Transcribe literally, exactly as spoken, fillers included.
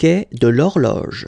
Quai de l'Horloge.